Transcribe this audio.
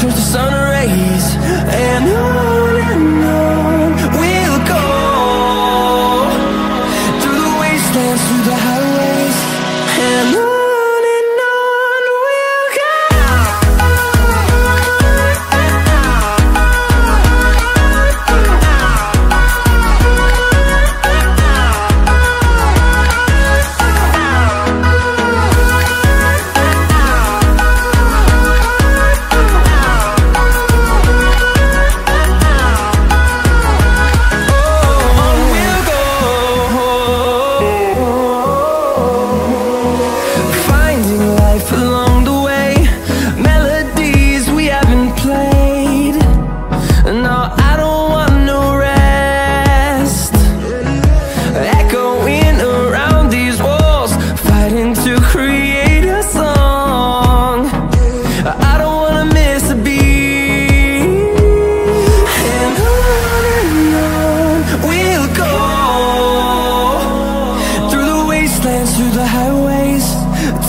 turns to sun rays. And on we'll go, through the wastelands, through the highways, and on. Through the highways,